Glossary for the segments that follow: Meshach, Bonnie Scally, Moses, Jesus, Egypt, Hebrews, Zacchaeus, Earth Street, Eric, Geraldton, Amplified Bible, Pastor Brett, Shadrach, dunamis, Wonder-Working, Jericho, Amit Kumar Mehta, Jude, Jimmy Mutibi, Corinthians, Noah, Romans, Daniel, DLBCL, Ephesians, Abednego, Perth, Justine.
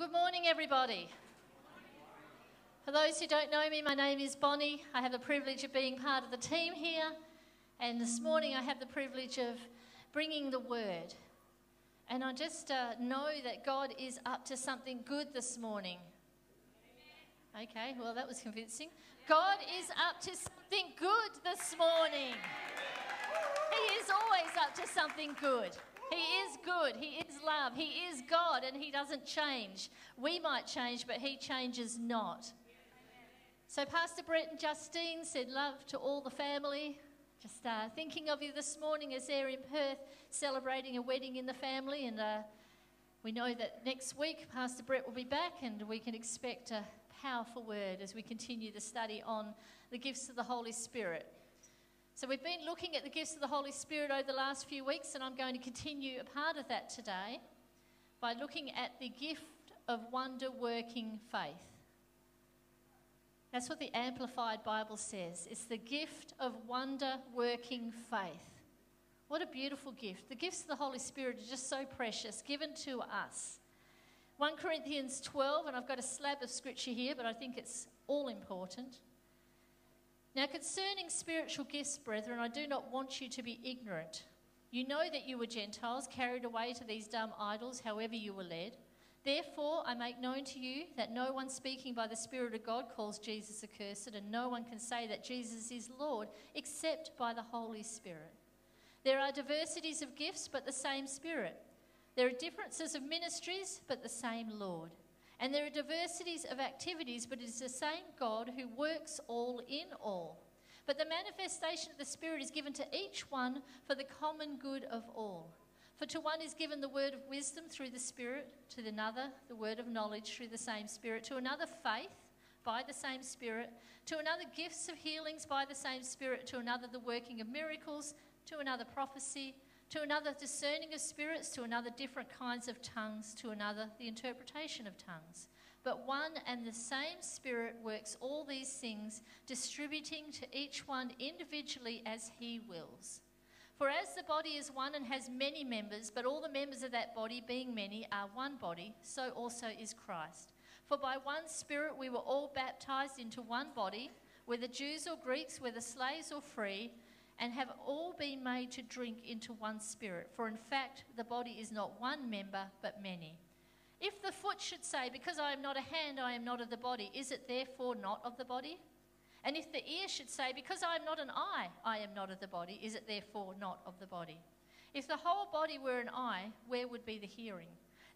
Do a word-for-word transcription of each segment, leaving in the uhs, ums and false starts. Well, good morning, everybody. For those who don't know me, my name is Bonnie. I have the privilege of being part of the team here. And this morning I have the privilege of bringing the word. And I just uh, know that God is up to something good this morning. Amen. Okay, well, that was convincing. God is up to something good this morning. He is always up to something good. He is good. He is love. He is God, and he doesn't change. We might change, but he changes not. So Pastor Brett and Justine said love to all the family. Just uh, thinking of you this morning as they're in Perth celebrating a wedding in the family. And uh, we know that next week Pastor Brett will be back, and we can expect a powerful word as we continue the study on the gifts of the Holy Spirit. So we've been looking at the gifts of the Holy Spirit over the last few weeks, and I'm going to continue a part of that today by looking at the gift of wonder-working faith. That's what the Amplified Bible says. It's the gift of wonder-working faith. What a beautiful gift. The gifts of the Holy Spirit are just so precious, given to us. First Corinthians twelve, and I've got a slab of scripture here, but I think it's all important. Now, concerning spiritual gifts, brethren, I do not want you to be ignorant. You know that you were Gentiles, carried away to these dumb idols, however you were led. Therefore, I make known to you that no one speaking by the Spirit of God calls Jesus accursed, and no one can say that Jesus is Lord except by the Holy Spirit. There are diversities of gifts, but the same Spirit. There are differences of ministries, but the same Lord. And there are diversities of activities, but it is the same God who works all in all. But the manifestation of the Spirit is given to each one for the common good of all. For to one is given the word of wisdom through the Spirit, to another the word of knowledge through the same Spirit, to another faith by the same Spirit, to another gifts of healings by the same Spirit, to another the working of miracles, to another prophecy, to another discerning of spirits, to another different kinds of tongues, to another the interpretation of tongues. But one and the same Spirit works all these things, distributing to each one individually as he wills. For as the body is one and has many members, but all the members of that body, being many, are one body, so also is Christ. For by one Spirit we were all baptized into one body, whether Jews or Greeks, whether slaves or free, and have all been made to drink into one Spirit. For in fact, the body is not one member, but many. If the foot should say, because I am not a hand, I am not of the body, is it therefore not of the body? And if the ear should say, because I am not an eye, I am not of the body, is it therefore not of the body? If the whole body were an eye, where would be the hearing?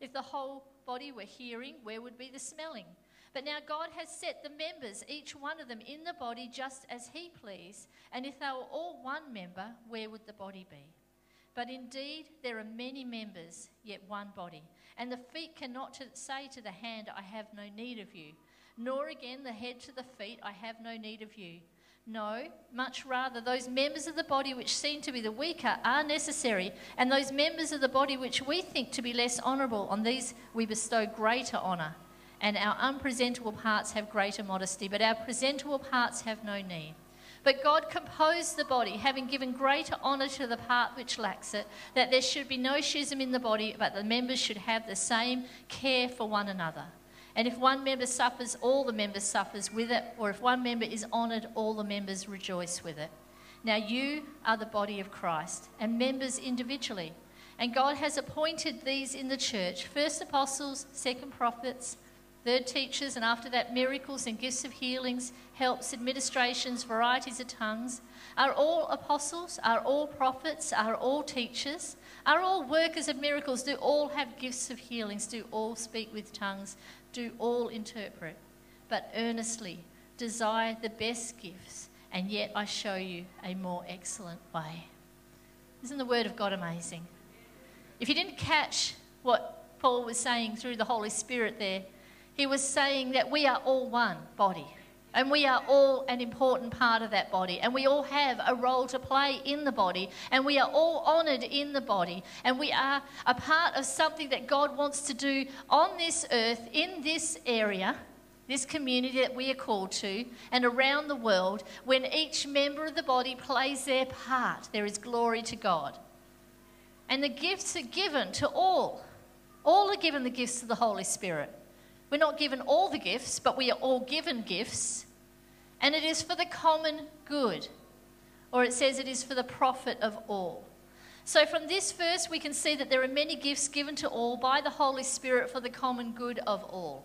If the whole body were hearing, where would be the smelling? But now God has set the members, each one of them, in the body just as he pleased. And if they were all one member, where would the body be? But indeed, there are many members, yet one body. And the feet cannot say to the hand, I have no need of you. Nor again the head to the feet, I have no need of you. No, much rather, those members of the body which seem to be the weaker are necessary, and those members of the body which we think to be less honourable, on these we bestow greater honour. And our unpresentable parts have greater modesty, but our presentable parts have no need. But God composed the body, having given greater honour to the part which lacks it, that there should be no schism in the body, but the members should have the same care for one another. And if one member suffers, all the members suffers with it, or if one member is honoured, all the members rejoice with it. Now you are the body of Christ, and members individually. And God has appointed these in the church, first apostles, second prophets, third teachers, and after that miracles and gifts of healings, helps, administrations, varieties of tongues. Are all apostles? Are all prophets? Are all teachers? Are all workers of miracles? Do all have gifts of healings? Do all speak with tongues? Do all interpret? But earnestly desire the best gifts, and yet I show you a more excellent way. Isn't the word of God amazing? If you didn't catch what Paul was saying through the Holy Spirit there, he was saying that we are all one body, and we are all an important part of that body, and we all have a role to play in the body, and we are all honoured in the body, and we are a part of something that God wants to do on this earth, in this area, this community that we are called to, and around the world. When each member of the body plays their part, there is glory to God. And the gifts are given to all. All are given the gifts of the Holy Spirit. We're not given all the gifts, but we are all given gifts. And it is for the common good. Or it says it is for the profit of all. So from this verse, we can see that there are many gifts given to all by the Holy Spirit for the common good of all.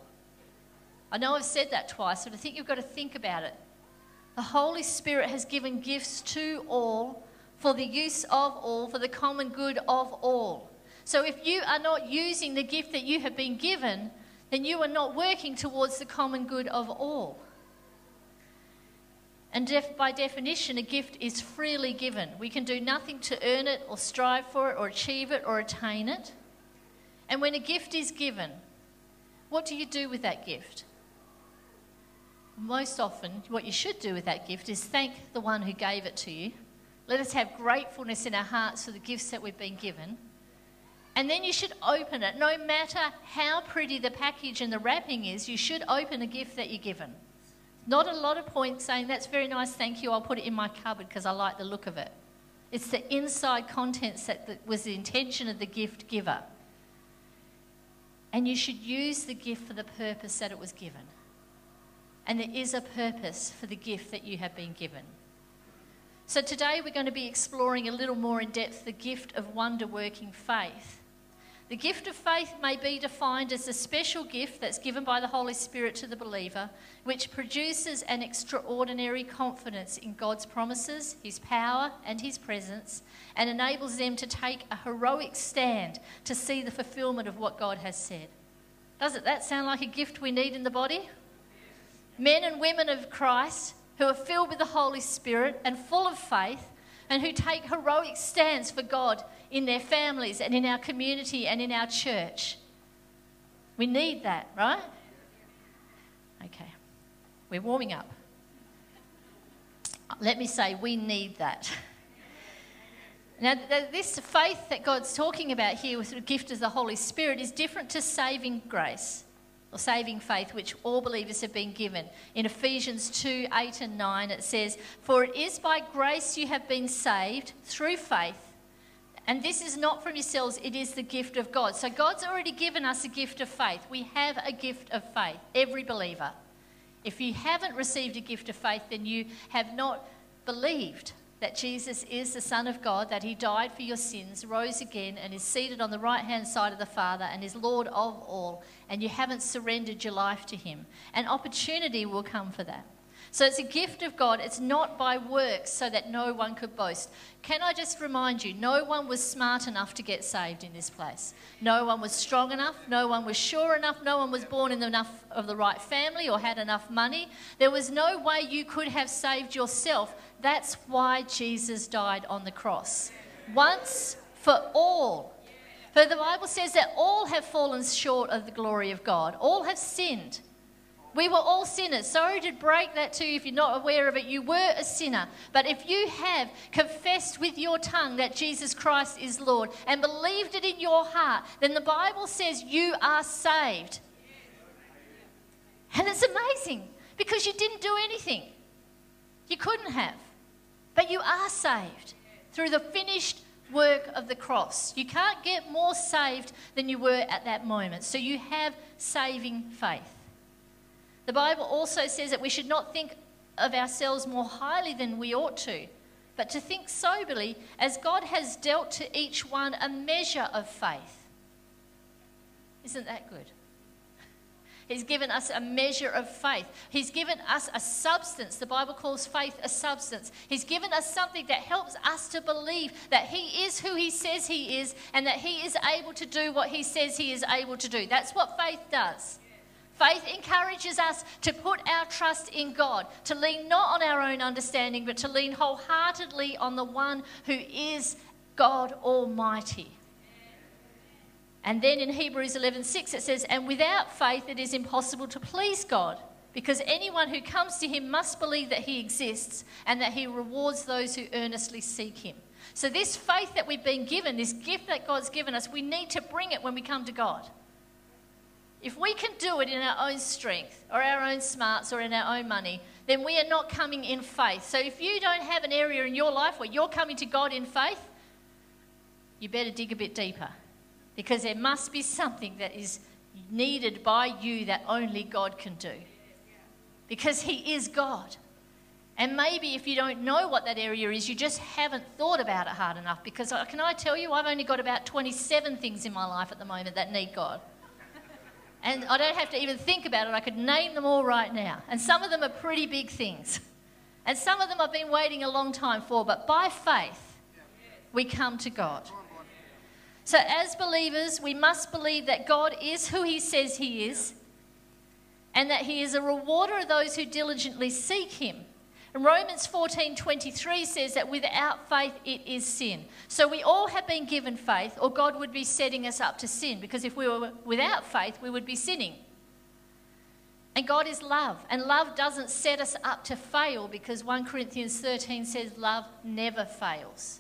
I know I've said that twice, but I think you've got to think about it. The Holy Spirit has given gifts to all for the use of all, for the common good of all. So if you are not using the gift that you have been given, then you are not working towards the common good of all. And def- by definition, a gift is freely given. We can do nothing to earn it or strive for it or achieve it or attain it. And when a gift is given, what do you do with that gift? Most often, what you should do with that gift is thank the one who gave it to you. Let us have gratefulness in our hearts for the gifts that we've been given. And then you should open it. No matter how pretty the package and the wrapping is, you should open a gift that you're given. Not a lot of points saying, that's very nice, thank you, I'll put it in my cupboard because I like the look of it. It's the inside contents that was the intention of the gift giver. And you should use the gift for the purpose that it was given. And there is a purpose for the gift that you have been given. So today we're going to be exploring a little more in depth the gift of wonder-working faith. The gift of faith may be defined as a special gift that's given by the Holy Spirit to the believer, which produces an extraordinary confidence in God's promises, His power and His presence, and enables them to take a heroic stand to see the fulfillment of what God has said. Doesn't that sound like a gift we need in the body? Men and women of Christ who are filled with the Holy Spirit and full of faith, and who take heroic stands for God in their families and in our community and in our church. We need that, right? Okay, we're warming up. Let me say, we need that. Now, this faith that God's talking about here with the gift of the Holy Spirit is different to saving grace or saving faith, which all believers have been given. In Ephesians two, eight and nine, it says, "For it is by grace you have been saved through faith, and this is not from yourselves, it is the gift of God." So God's already given us a gift of faith. We have a gift of faith, every believer. If you haven't received a gift of faith, then you have not believed that Jesus is the Son of God, that He died for your sins, rose again, and is seated on the right-hand side of the Father and is Lord of all, and you haven't surrendered your life to Him. An opportunity will come for that. So it's a gift of God. It's not by works so that no one could boast. Can I just remind you, no one was smart enough to get saved in this place. No one was strong enough. No one was sure enough. No one was born in enough of the right family or had enough money. There was no way you could have saved yourself. That's why Jesus died on the cross. Once for all. For the Bible says that all have fallen short of the glory of God. All have sinned. We were all sinners. Sorry to break that to you if you're not aware of it. You were a sinner. But if you have confessed with your tongue that Jesus Christ is Lord and believed it in your heart, then the Bible says you are saved. And it's amazing because you didn't do anything. You couldn't have. But you are saved through the finished work of the cross. You can't get more saved than you were at that moment. So you have saving faith. The Bible also says that we should not think of ourselves more highly than we ought to, but to think soberly, as God has dealt to each one a measure of faith. Isn't that good? He's given us a measure of faith. He's given us a substance. The Bible calls faith a substance. He's given us something that helps us to believe that He is who He says He is and that He is able to do what He says He is able to do. That's what faith does. Faith encourages us to put our trust in God, to lean not on our own understanding, but to lean wholeheartedly on the one who is God Almighty. And then in Hebrews eleven six it says, "And without faith it is impossible to please God, because anyone who comes to Him must believe that He exists and that He rewards those who earnestly seek Him." So this faith that we've been given, this gift that God's given us, we need to bring it when we come to God. If we can do it in our own strength or our own smarts or in our own money, then we are not coming in faith. So if you don't have an area in your life where you're coming to God in faith, you better dig a bit deeper, because there must be something that is needed by you that only God can do, because he is God. And maybe if you don't know what that area is, you just haven't thought about it hard enough, because can I tell you, I've only got about twenty-seven things in my life at the moment that need God. And I don't have to even think about it. I could name them all right now. And some of them are pretty big things. And some of them I've been waiting a long time for. But by faith, we come to God. So as believers, we must believe that God is who he says he is, and that he is a rewarder of those who diligently seek him. And Romans fourteen twenty-three says that without faith it is sin. So we all have been given faith, or God would be setting us up to sin, because if we were without faith, we would be sinning. And God is love, and love doesn't set us up to fail, because First Corinthians thirteen says love never fails.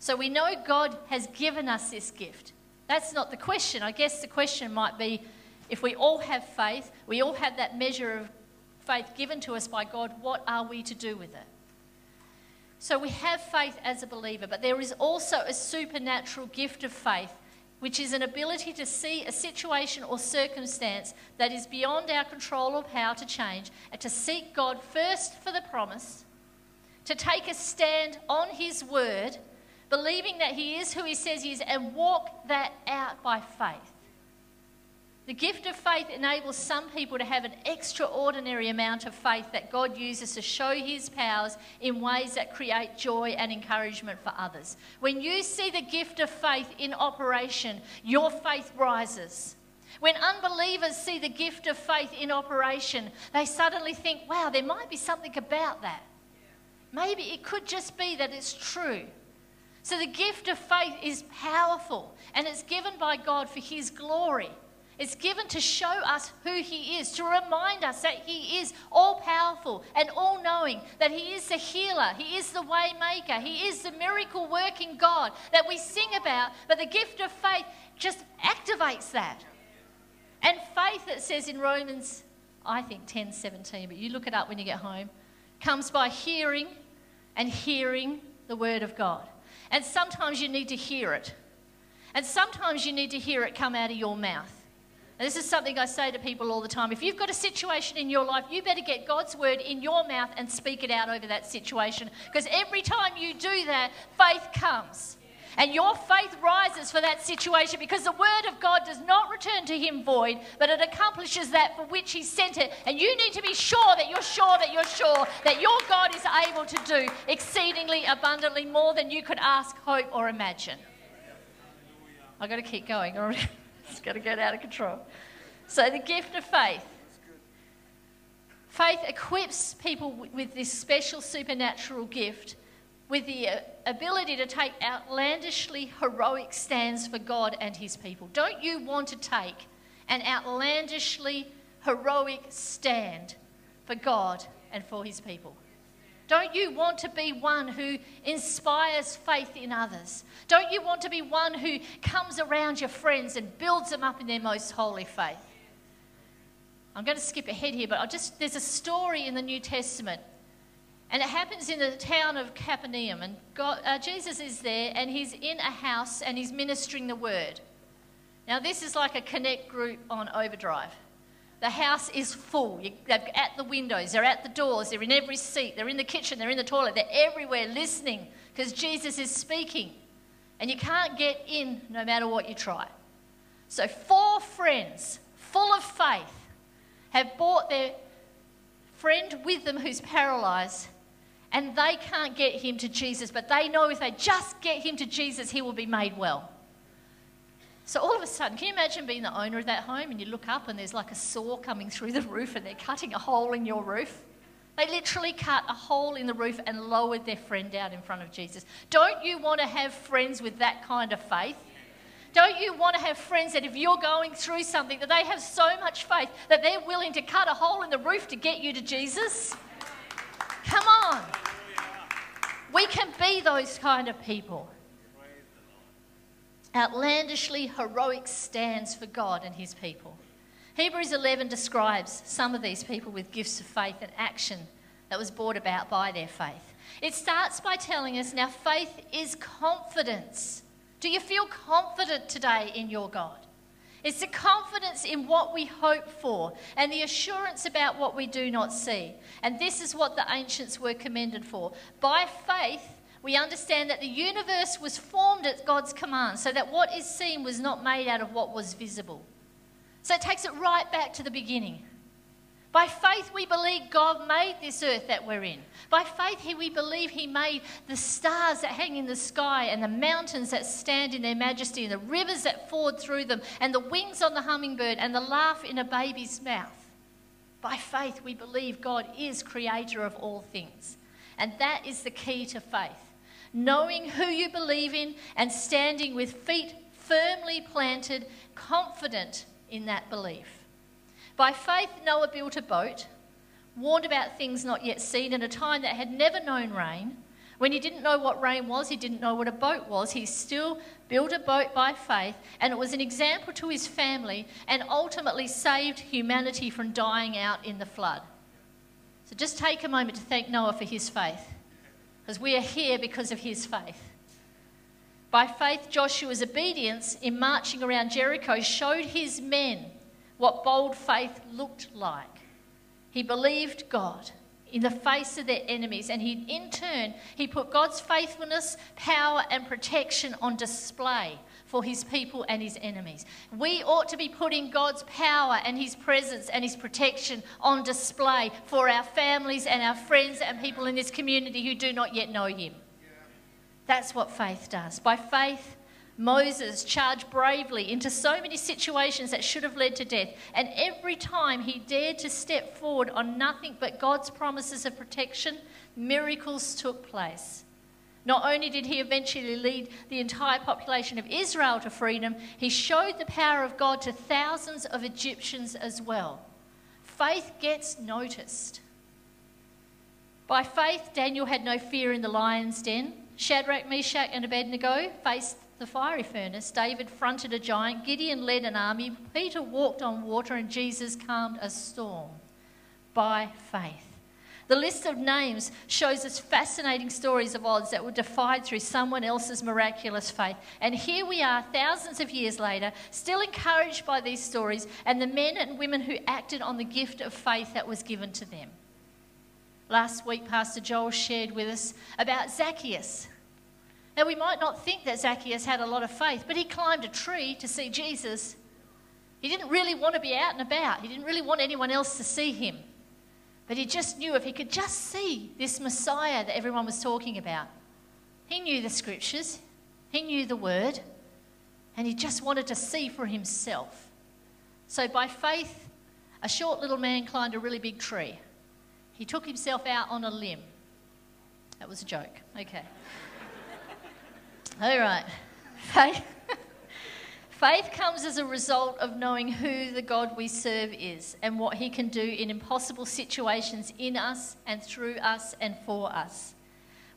So we know God has given us this gift. That's not the question. I guess the question might be, if we all have faith, we all have that measure of faith given to us by God, what are we to do with it? So we have faith as a believer, but there is also a supernatural gift of faith, which is an ability to see a situation or circumstance that is beyond our control or power to change, and to seek God first for the promise, to take a stand on his word, believing that he is who he says he is, and walk that out by faith. The gift of faith enables some people to have an extraordinary amount of faith that God uses to show his powers in ways that create joy and encouragement for others. When you see the gift of faith in operation, your faith rises. When unbelievers see the gift of faith in operation, they suddenly think, wow, there might be something about that. Maybe it could just be that it's true. So the gift of faith is powerful, and it's given by God for his glory. It's given to show us who he is, to remind us that he is all-powerful and all-knowing, that he is the healer, he is the way-maker, he is the miracle-working God that we sing about, but the gift of faith just activates that. And faith, it says in Romans, I think, ten seventeen, but you look it up when you get home, comes by hearing and hearing the word of God. And sometimes you need to hear it. And sometimes you need to hear it come out of your mouth. And this is something I say to people all the time. If you've got a situation in your life, you better get God's word in your mouth and speak it out over that situation. Because every time you do that, faith comes. And your faith rises for that situation, because the word of God does not return to him void, but it accomplishes that for which he sent it. And you need to be sure that you're sure that you're sure that your God is able to do exceedingly abundantly more than you could ask, hope, or imagine. I've got to keep going. It's going to get out of control. So the gift of faith. Faith equips people with this special supernatural gift with the ability to take outlandishly heroic stands for God and his people. Don't you want to take an outlandishly heroic stand for God and for his people? Don't you want to be one who inspires faith in others? Don't you want to be one who comes around your friends and builds them up in their most holy faith? I'm going to skip ahead here, but I'll just, there's a story in the New Testament, and it happens in the town of Capernaum, and God, uh, Jesus is there, and he's in a house, and he's ministering the word. Now, this is like a connect group on overdrive. The house is full. You, they're at the windows, they're at the doors, they're in every seat, they're in the kitchen, they're in the toilet, they're everywhere listening, because Jesus is speaking. And you can't get in no matter what you try. So four friends, full of faith, have brought their friend with them who's paralyzed, and they can't get him to Jesus, but they know if they just get him to Jesus, he will be made well. So all of a sudden, can you imagine being the owner of that home, and you look up and there's like a saw coming through the roof, and they're cutting a hole in your roof? They literally cut a hole in the roof and lowered their friend down in front of Jesus. Don't you want to have friends with that kind of faith? Don't you want to have friends that if you're going through something, that they have so much faith that they're willing to cut a hole in the roof to get you to Jesus? Come on. We can be those kind of people. Outlandishly heroic stands for God and his people. Hebrews eleven describes some of these people with gifts of faith and action that was brought about by their faith. It starts by telling us, now faith is confidence. Do you feel confident today in your God? It's the confidence in what we hope for and the assurance about what we do not see. And this is what the ancients were commended for. By faith, we understand that the universe was formed at God's command, so that what is seen was not made out of what was visible. So it takes it right back to the beginning. By faith, we believe God made this earth that we're in. By faith, he, we believe he made the stars that hang in the sky and the mountains that stand in their majesty and the rivers that ford through them and the wings on the hummingbird and the laugh in a baby's mouth. By faith, we believe God is creator of all things. And that is the key to faith. Knowing who you believe in and standing with feet firmly planted, confident in that belief. By faith, Noah built a boat, warned about things not yet seen in a time that had never known rain. When he didn't know what rain was, he didn't know what a boat was. He still built a boat by faith, and it was an example to his family and ultimately saved humanity from dying out in the flood. So just take a moment to thank Noah for his faith, because we are here because of his faith. By faith, Joshua's obedience in marching around Jericho showed his men what bold faith looked like. He believed God in the face of their enemies, and he, in turn, he put God's faithfulness, power and protection on display for his people and his enemies. We ought to be putting God's power and his presence and his protection on display for our families and our friends and people in this community who do not yet know him. Yeah. That's what faith does. By faith, Moses charged bravely into so many situations that should have led to death, and every time he dared to step forward on nothing but God's promises of protection, miracles took place. Not only did he eventually lead the entire population of Israel to freedom, he showed the power of God to thousands of Egyptians as well. Faith gets noticed. By faith, Daniel had no fear in the lion's den. Shadrach, Meshach and Abednego faced the fiery furnace. David fronted a giant. Gideon led an army. Peter walked on water, and Jesus calmed a storm by faith. The list of names shows us fascinating stories of odds that were defied through someone else's miraculous faith. And here we are, thousands of years later, still encouraged by these stories and the men and women who acted on the gift of faith that was given to them. Last week, Pastor Joel shared with us about Zacchaeus. Now, we might not think that Zacchaeus had a lot of faith, but he climbed a tree to see Jesus. He didn't really want to be out and about. He didn't really want anyone else to see him. But he just knew if he could just see this Messiah that everyone was talking about. He knew the scriptures. He knew the word. And he just wanted to see for himself. So by faith, a short little man climbed a really big tree. He took himself out on a limb. That was a joke. Okay. All right. Faith. Faith comes as a result of knowing who the God we serve is and what he can do in impossible situations in us and through us and for us.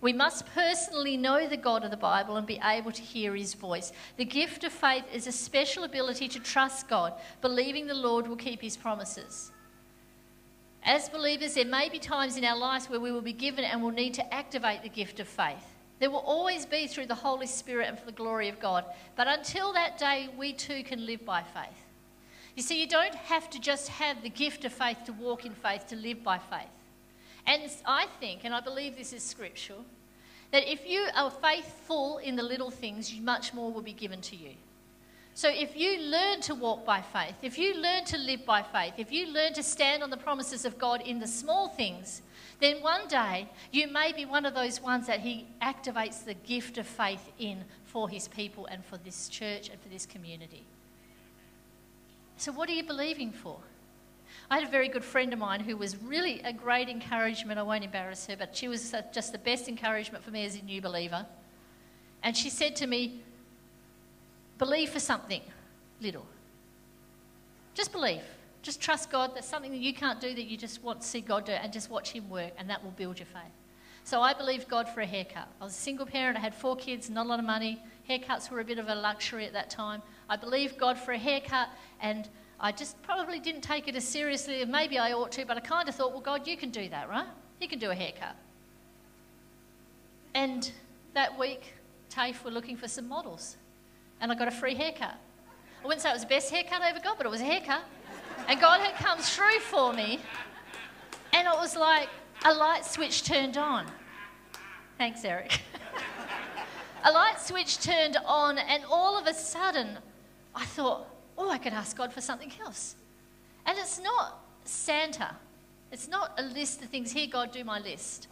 We must personally know the God of the Bible and be able to hear his voice. The gift of faith is a special ability to trust God, believing the Lord will keep his promises. As believers, there may be times in our lives where we will be given and will need to activate the gift of faith. There will always be through the Holy Spirit and for the glory of God. But until that day, we too can live by faith. You see, you don't have to just have the gift of faith to walk in faith, to live by faith. And I think, and I believe this is scriptural, that if you are faithful in the little things, much more will be given to you. So if you learn to walk by faith, if you learn to live by faith, if you learn to stand on the promises of God in the small things, then one day you may be one of those ones that he activates the gift of faith in for his people and for this church and for this community. So what are you believing for? I had a very good friend of mine who was really a great encouragement. I won't embarrass her, but she was just the best encouragement for me as a new believer. And she said to me, believe for something little. Just believe. Just trust God. That's something that you can't do that you just want to see God do, and just watch him work, and that will build your faith. So I believed God for a haircut. I was a single parent. I had four kids, not a lot of money. Haircuts were a bit of a luxury at that time. I believed God for a haircut, and I just probably didn't take it as seriously. Maybe I ought to, but I kind of thought, well, God, you can do that, right? You can do a haircut. And that week, TAFE were looking for some models. And I got a free haircut. I wouldn't say it was the best haircut I ever got, but it was a haircut. And God had come through for me. And it was like a light switch turned on. Thanks, Eric. A light switch turned on, and all of a sudden, I thought, oh, I could ask God for something else. And it's not Santa. It's not a list of things. Here, God, do my list.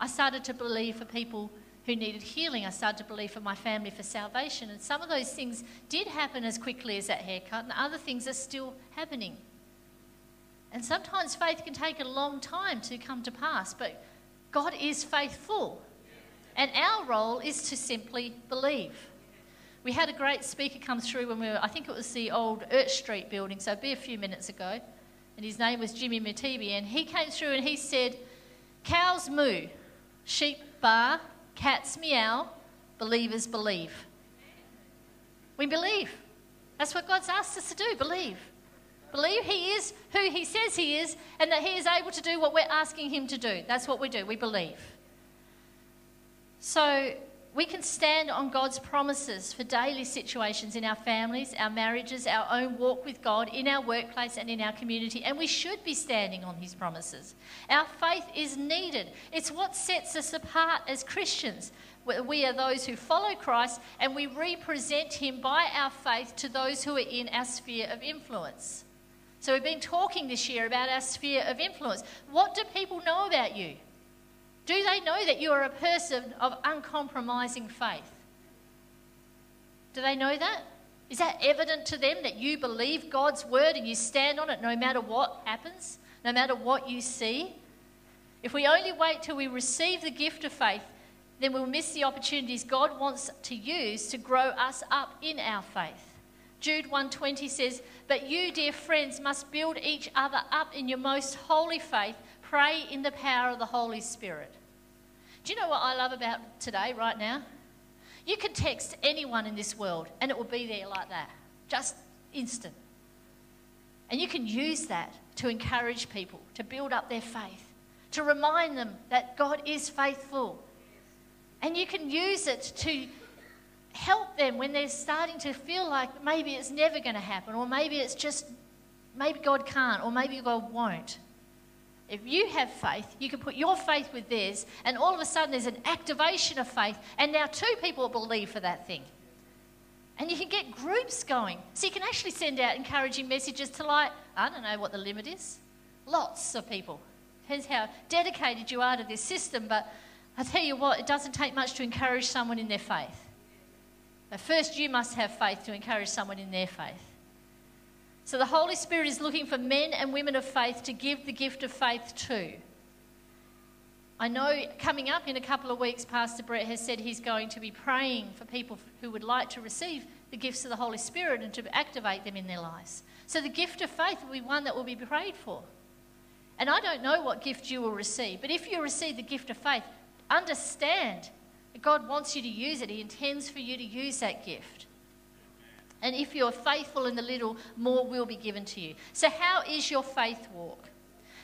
I started to believe for people who needed healing. I started to believe for my family for salvation. And some of those things did happen as quickly as that haircut, and other things are still happening. And sometimes faith can take a long time to come to pass, but God is faithful. And our role is to simply believe. We had a great speaker come through when we were, I think it was the old Earth Street building, so it'd be a few minutes ago. And his name was Jimmy Mutibi. And he came through and he said, cows moo, sheep baa, cats meow, believers believe. We believe. That's what God's asked us to do, believe. Believe he is who he says he is, and that he is able to do what we're asking him to do. That's what we do, we believe. So we can stand on God's promises for daily situations in our families, our marriages, our own walk with God, in our workplace and in our community. And we should be standing on his promises. Our faith is needed. It's what sets us apart as Christians. We are those who follow Christ, and we represent him by our faith to those who are in our sphere of influence. So we've been talking this year about our sphere of influence. What do people know about you? Do they know that you are a person of uncompromising faith? Do they know that? Is that evident to them that you believe God's word and you stand on it no matter what happens, no matter what you see? If we only wait till we receive the gift of faith, then we'll miss the opportunities God wants to use to grow us up in our faith. Jude one twenty says, "But you, dear friends, must build each other up in your most holy faith. Pray in the power of the Holy Spirit." Do you know what I love about today, right now? You could text anyone in this world and it will be there like that, just instant. And you can use that to encourage people, to build up their faith, to remind them that God is faithful. And you can use it to help them when they're starting to feel like maybe it's never going to happen, or maybe it's just, maybe God can't, or maybe God won't. If you have faith, you can put your faith with theirs, and all of a sudden there's an activation of faith, and now two people believe for that thing. And you can get groups going. So you can actually send out encouraging messages to, like, I don't know what the limit is, lots of people. Depends how dedicated you are to this system, but I tell you what, it doesn't take much to encourage someone in their faith. But first you must have faith to encourage someone in their faith. So the Holy Spirit is looking for men and women of faith to give the gift of faith to. I know coming up in a couple of weeks, Pastor Brett has said he's going to be praying for people who would like to receive the gifts of the Holy Spirit and to activate them in their lives. So the gift of faith will be one that will be prayed for. And I don't know what gift you will receive, but if you receive the gift of faith, understand that God wants you to use it. He intends for you to use that gift. And if you're faithful in the little, more will be given to you. So how is your faith walk?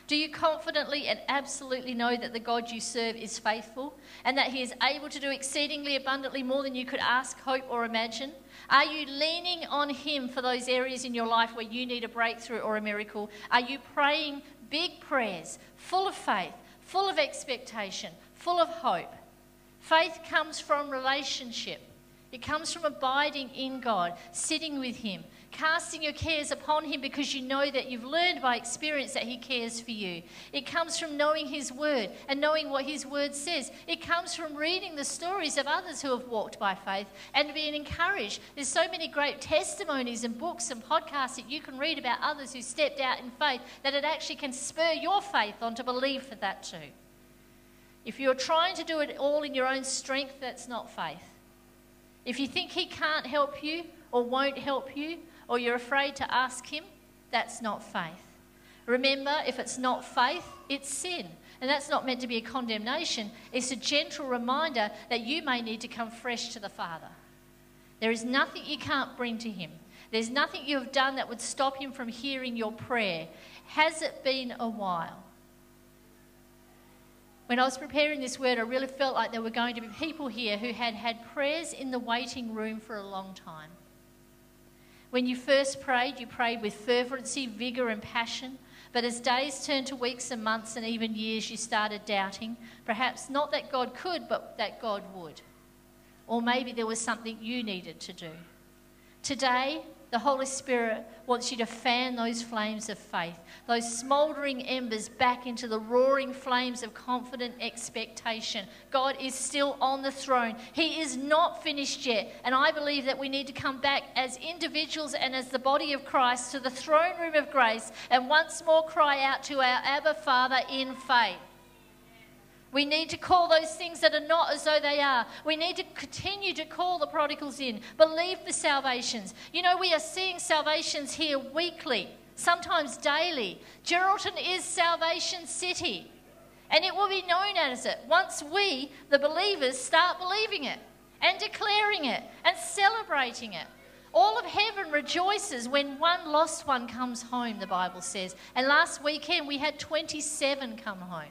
Do you confidently and absolutely know that the God you serve is faithful and that he is able to do exceedingly abundantly more than you could ask, hope, or imagine? Are you leaning on him for those areas in your life where you need a breakthrough or a miracle? Are you praying big prayers, full of faith, full of expectation, full of hope? Faith comes from relationship. It comes from abiding in God, sitting with him, casting your cares upon him because you know that you've learned by experience that he cares for you. It comes from knowing his word and knowing what his word says. It comes from reading the stories of others who have walked by faith and being encouraged. There's so many great testimonies and books and podcasts that you can read about others who stepped out in faith that it actually can spur your faith on to believe for that too. If you're trying to do it all in your own strength, that's not faith. If you think he can't help you or won't help you or you're afraid to ask him, that's not faith. Remember, if it's not faith, it's sin. And that's not meant to be a condemnation. It's a gentle reminder that you may need to come fresh to the Father. There is nothing you can't bring to him. There's nothing you have done that would stop him from hearing your prayer. Has it been a while? When I was preparing this word, I really felt like there were going to be people here who had had prayers in the waiting room for a long time. When you first prayed, you prayed with fervency, vigour and passion. But as days turned to weeks and months and even years, you started doubting. Perhaps not that God could, but that God would. Or maybe there was something you needed to do. Today, the Holy Spirit wants you to fan those flames of faith, those smouldering embers back into the roaring flames of confident expectation. God is still on the throne. He is not finished yet. And I believe that we need to come back as individuals and as the body of Christ to the throne room of grace and once more cry out to our Abba Father in faith. We need to call those things that are not as though they are. We need to continue to call the prodigals in. Believe for salvations. You know, we are seeing salvations here weekly, sometimes daily. Geraldton is Salvation City, and it will be known as it once we, the believers, start believing it and declaring it and celebrating it. All of heaven rejoices when one lost one comes home, the Bible says. And last weekend we had twenty-seven come home.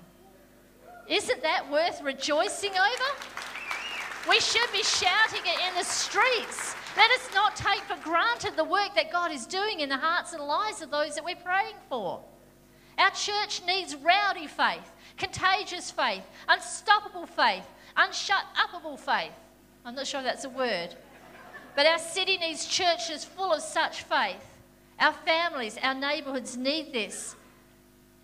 Isn't that worth rejoicing over? We should be shouting it in the streets. Let us not take for granted the work that God is doing in the hearts and lives of those that we're praying for. Our church needs rowdy faith, contagious faith, unstoppable faith, unshut-upable faith. I'm not sure if that's a word. But our city needs churches full of such faith. Our families, our neighbourhoods need this.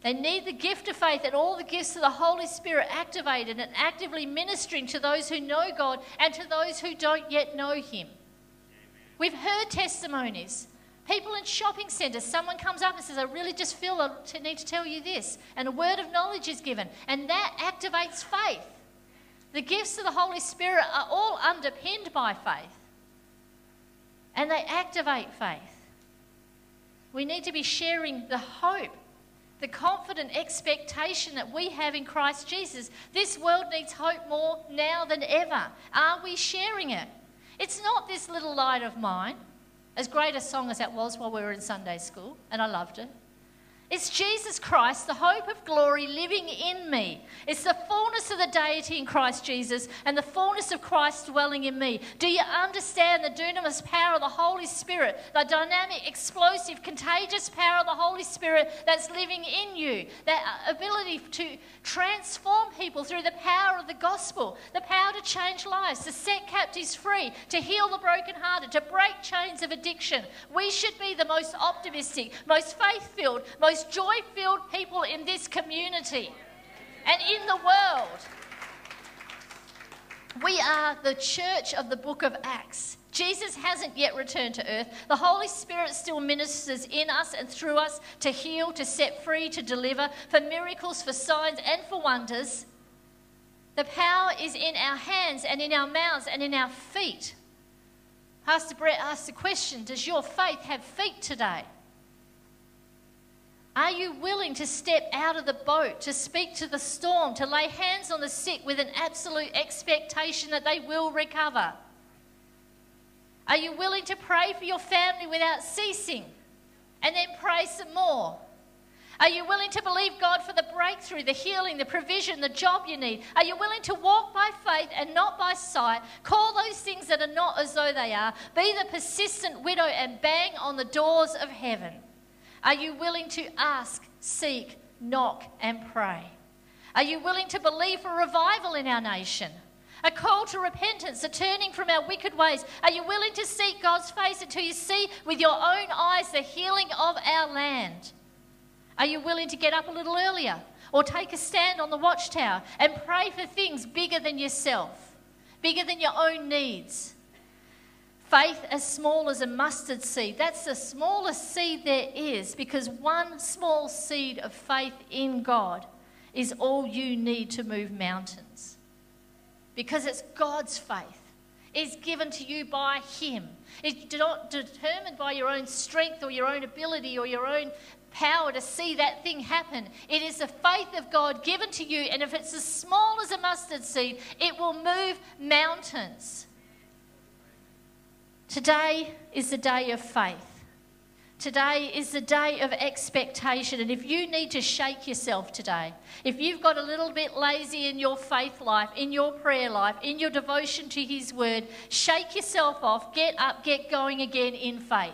They need the gift of faith and all the gifts of the Holy Spirit activated and actively ministering to those who know God and to those who don't yet know Him. We've heard testimonies. People in shopping centres, someone comes up and says, I really just feel I need to tell you this. And a word of knowledge is given. And that activates faith. The gifts of the Holy Spirit are all underpinned by faith. And they activate faith. We need to be sharing the hope, the confident expectation that we have in Christ Jesus. This world needs hope more now than ever. Are we sharing it? It's not this little light of mine, as great a song as that was while we were in Sunday school, and I loved it. It's Jesus Christ, the hope of glory living in me. It's the fullness of the deity in Christ Jesus and the fullness of Christ dwelling in me. Do you understand the dunamis power of the Holy Spirit, the dynamic, explosive, contagious power of the Holy Spirit that's living in you, that ability to transform people through the power of the gospel, the power to change lives, to set captives free, to heal the brokenhearted, to break chains of addiction? We should be the most optimistic, most faith-filled, most joy-filled people in this community and in the world. We are the church of the book of Acts. Jesus hasn't yet returned to earth. The Holy Spirit still ministers in us and through us to heal, to set free, to deliver, for miracles, for signs and for wonders. The power is in our hands and in our mouths and in our feet. Pastor Brett asked the question, does your faith have feet today? Are you willing to step out of the boat, to speak to the storm, to lay hands on the sick with an absolute expectation that they will recover? Are you willing to pray for your family without ceasing and then pray some more? Are you willing to believe God for the breakthrough, the healing, the provision, the job you need? Are you willing to walk by faith and not by sight? Call those things that are not as though they are. Be the persistent widow and bang on the doors of heaven. Are you willing to ask, seek, knock and pray? Are you willing to believe for revival in our nation? A call to repentance, a turning from our wicked ways. Are you willing to seek God's face until you see with your own eyes the healing of our land? Are you willing to get up a little earlier or take a stand on the watchtower and pray for things bigger than yourself, bigger than your own needs? Faith as small as a mustard seed. That's the smallest seed there is, because one small seed of faith in God is all you need to move mountains. Because it's God's faith. It's given to you by Him. It's not determined by your own strength or your own ability or your own power to see that thing happen. It is the faith of God given to you, and if it's as small as a mustard seed, it will move mountains. Today is the day of faith. Today is the day of expectation. And if you need to shake yourself today, if you've got a little bit lazy in your faith life, in your prayer life, in your devotion to His word, shake yourself off, get up, get going again in faith.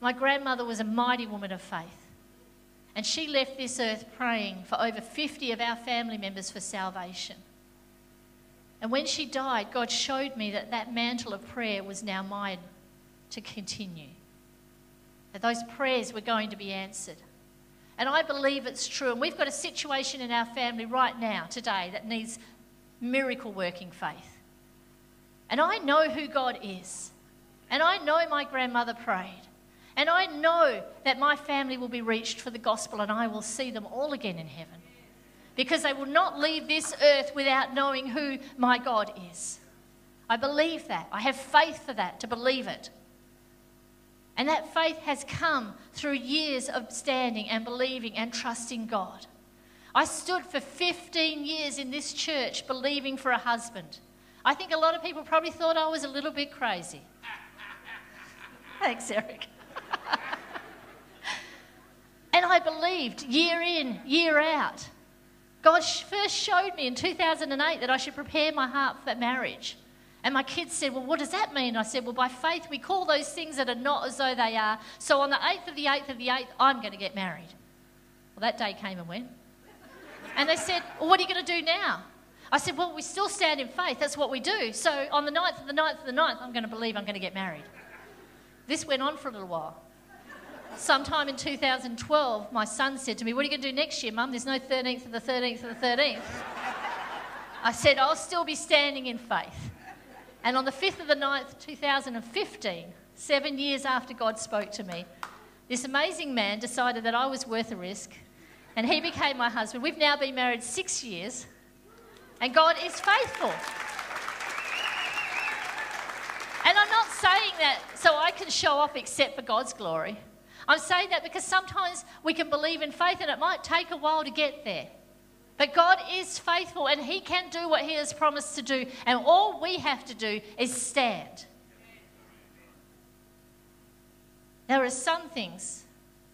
My grandmother was a mighty woman of faith, and she left this earth praying for over fifty of our family members for salvation. And when she died, God showed me that that mantle of prayer was now mine to continue, that those prayers were going to be answered. And I believe it's true. And we've got a situation in our family right now, today, that needs miracle-working faith. And I know who God is. And I know my grandmother prayed. And I know that my family will be reached for the gospel, and I will see them all again in heaven. Because they will not leave this earth without knowing who my God is. I believe that. I have faith for that, to believe it. And that faith has come through years of standing and believing and trusting God. I stood for fifteen years in this church believing for a husband. I think a lot of people probably thought I was a little bit crazy. Thanks, Eric. And I believed year in, year out. God first showed me in two thousand eight that I should prepare my heart for marriage. And my kids said, well, what does that mean? I said, well, by faith we call those things that are not as though they are. So on the eighth of the eighth of the eighth, I'm going to get married. Well, that day came and went. And they said, well, what are you going to do now? I said, well, we still stand in faith. That's what we do. So on the ninth of the ninth of the ninth, I'm going to believe I'm going to get married. This went on for a little while. Sometime in two thousand twelve, my son said to me, what are you going to do next year, Mum? There's no thirteenth of the thirteenth of the thirteenth. I said, I'll still be standing in faith. And on the fifth of the ninth, two thousand fifteen, seven years after God spoke to me, this amazing man decided that I was worth a risk, and he became my husband. We've now been married six years, and God is faithful. And I'm not saying that so I can show off except for God's glory. I'm saying that because sometimes we can believe in faith, and it might take a while to get there. But God is faithful, and he can do what he has promised to do. And all we have to do is stand. There are some things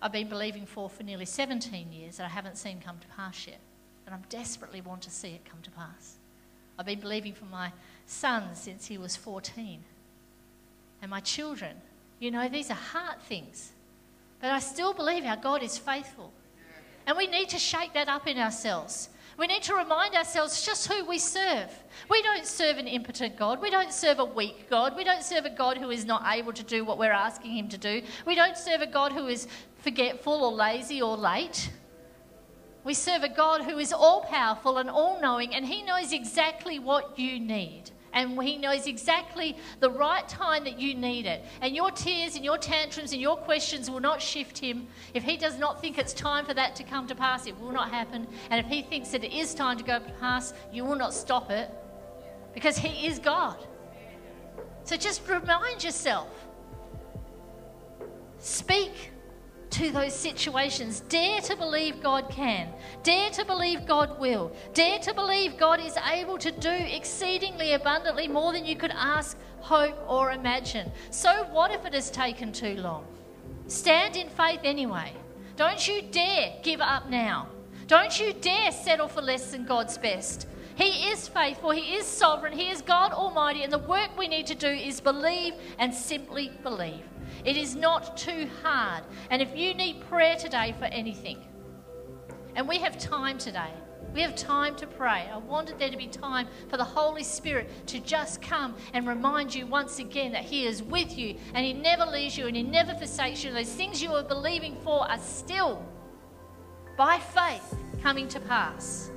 I've been believing for for nearly seventeen years that I haven't seen come to pass yet. And I desperately want to see it come to pass. I've been believing for my son since he was fourteen. And my children. You know, these are hard things. But I still believe our God is faithful. And we need to shake that up in ourselves. We need to remind ourselves just who we serve. We don't serve an impotent God. We don't serve a weak God. We don't serve a God who is not able to do what we're asking him to do. We don't serve a God who is forgetful or lazy or late. We serve a God who is all-powerful and all-knowing, and he knows exactly what you need. And he knows exactly the right time that you need it. And your tears and your tantrums and your questions will not shift him. If he does not think it's time for that to come to pass, it will not happen. And if he thinks that it is time to go to pass, you will not stop it. Because he is God. So just remind yourself. Speak to those situations. Dare to believe God can. Dare to believe God will. Dare to believe God is able to do exceedingly abundantly more than you could ask, hope, or imagine. So what if it has taken too long? Stand in faith anyway. Don't you dare give up now. Don't you dare settle for less than God's best. He is faithful. He is sovereign. He is God Almighty. And the work we need to do is believe and simply believe. It is not too hard. And if you need prayer today for anything, and we have time today, we have time to pray. I wanted there to be time for the Holy Spirit to just come and remind you once again that he is with you, and he never leaves you, and he never forsakes you. Those things you are believing for are still, by faith, coming to pass.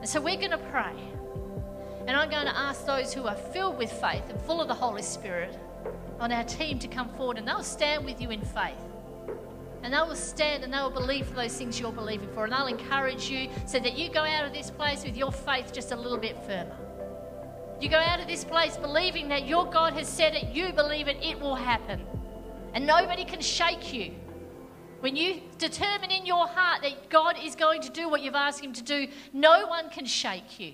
And so we're going to pray. And I'm going to ask those who are filled with faith and full of the Holy Spirit on our team to come forward, and they'll stand with you in faith. And they will stand and they will believe for those things you're believing for, and they'll encourage you so that you go out of this place with your faith just a little bit firmer. You go out of this place believing that your God has said it, you believe it, it will happen. And nobody can shake you. When you determine in your heart that God is going to do what you've asked him to do, no one can shake you.